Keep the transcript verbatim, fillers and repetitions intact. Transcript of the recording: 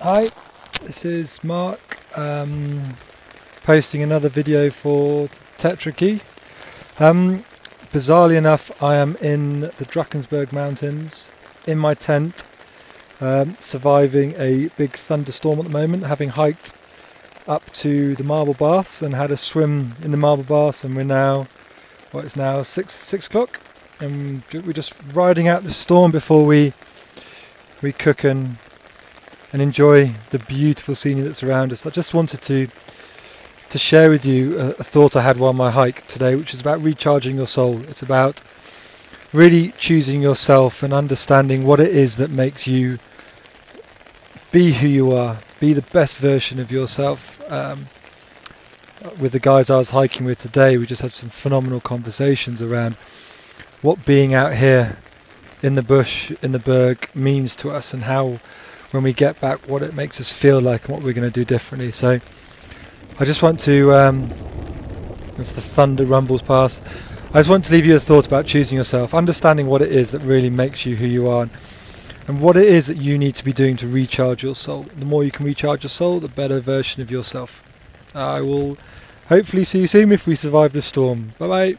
Hi, this is Mark, um, posting another video for Tetrakey. Um, bizarrely enough, I am in the Drakensberg Mountains, in my tent, um, surviving a big thunderstorm at the moment, having hiked up to the marble baths and had a swim in the marble baths, and we're now, well, it's now six, six o'clock, and we're just riding out the storm before we, we cook and and enjoy the beautiful scenery that's around us. I just wanted to to share with you a, a thought I had while my hike today, which is about recharging your soul. It's about really choosing yourself and understanding what it is that makes you be who you are, be the best version of yourself. Um, with the guys I was hiking with today, we just had some phenomenal conversations around what being out here in the bush, in the berg, means to us, and how when we get back what it makes us feel like and what we're going to do differently. So I just want to, um, as the thunder rumbles past, I just want to leave you a thought about choosing yourself, understanding what it is that really makes you who you are, and, and what it is that you need to be doing to recharge your soul. The more you can recharge your soul, the better version of yourself. I will hopefully see you soon if we survive the storm. Bye bye.